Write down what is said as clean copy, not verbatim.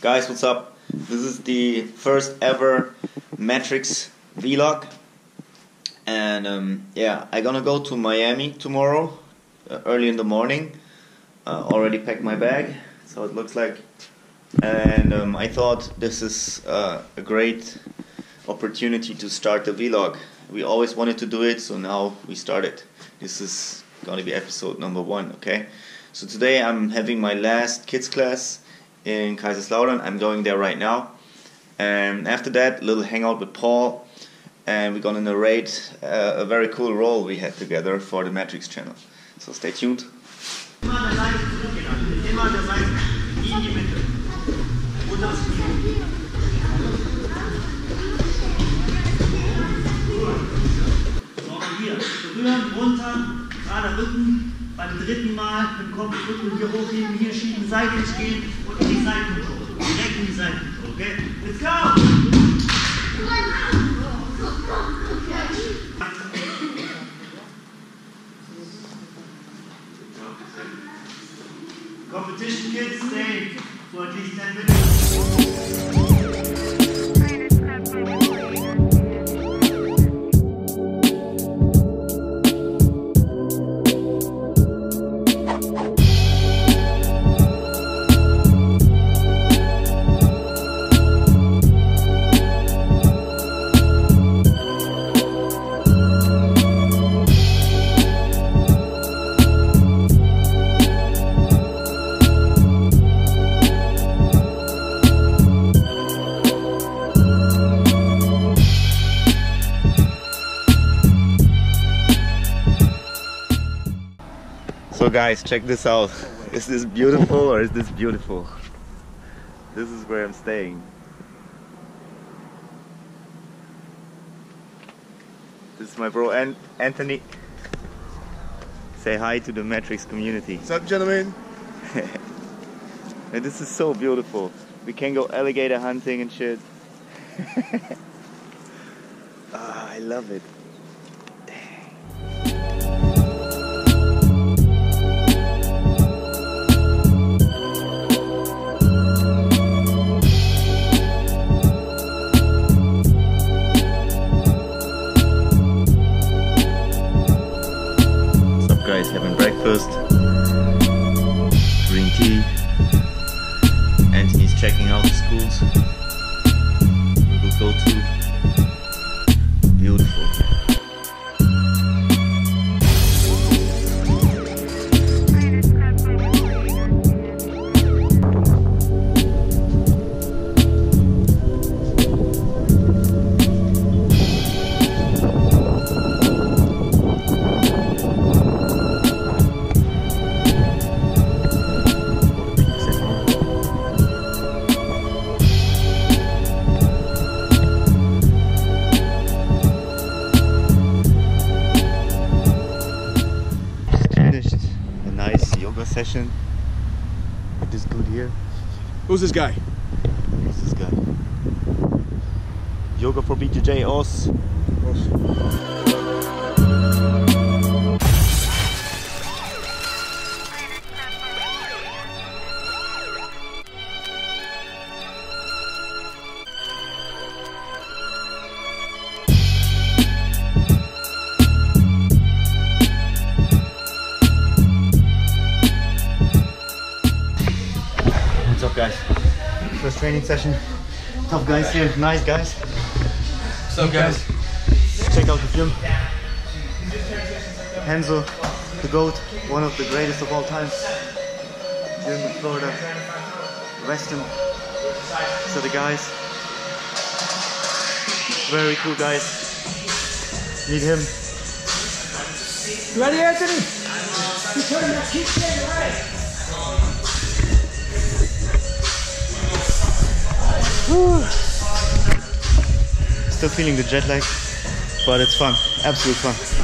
Guys, what's up? This is the first ever Matrix vlog, and yeah, I'm gonna go to Miami tomorrow, early in the morning. Already packed my bag, so it looks like, and I thought this is a great opportunity to start the vlog. We always wanted to do it, so now we started. This is gonna be episode number 1, okay? So today I'm having my last kids class in Kaiserslautern. I'm going there right now, and after that, a little hangout with Paul, and we're gonna narrate a very cool role we had together for the Matrix channel. So stay tuned. Gerade Rücken, beim dritten Mal mit dem Kopf Rücken hier hochheben, hier schieben, seitlich gehen und in die Seitenkontrolle. Direkt in die Seitenkontrolle, okay? Let's go! Competition kids, stay for at least 10 minutes. So guys, check this out. Is this beautiful or is this beautiful? This is where I'm staying. This is my bro Anthony. Say hi to the Matrix community. What's up, gentlemen? And this is so beautiful. We can go alligator hunting and shit. I love it. Having breakfast, green tea, Anthony's checking out the schools we will go to. Beautiful. Session with this dude here. Who's this guy? Who's this guy? Yoga for BJJ Oz. What's up, guys? First training session. Tough guys here. Nice guys. What's up, guys? Check out the gym. Renzo, the GOAT, one of the greatest of all time. Gym in Florida. Weston. So the guys. Very cool guys. Meet him. You ready, Anthony? Keep staying right. Woo. Still feeling the jet lag, but it's fun, absolute fun.